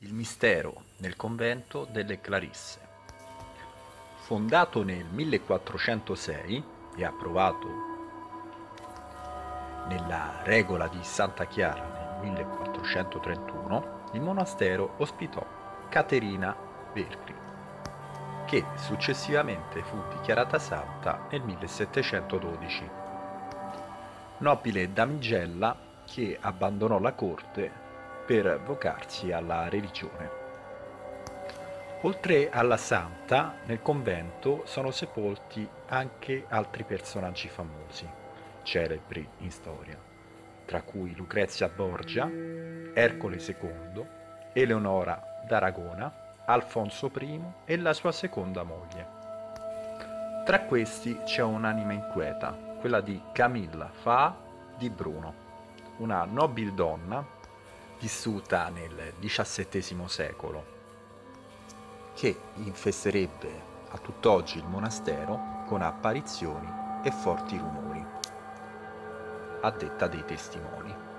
Il mistero nel convento delle Clarisse. Fondato nel 1406 e approvato nella regola di Santa Chiara nel 1431, il monastero ospitò Caterina Vergri, che successivamente fu dichiarata santa nel 1712. Nobile damigella che abbandonò la corte per vocarsi alla religione. Oltre alla santa, nel convento sono sepolti anche altri personaggi famosi, celebri in storia, tra cui Lucrezia Borgia, Ercole II, Eleonora d'Aragona, Alfonso I e la sua seconda moglie. Tra questi c'è un'anima inquieta, quella di Camilla Faa di Bruno, una nobile donna vissuta nel XVII secolo, che infesterebbe a tutt'oggi il monastero con apparizioni e forti rumori, a detta dei testimoni.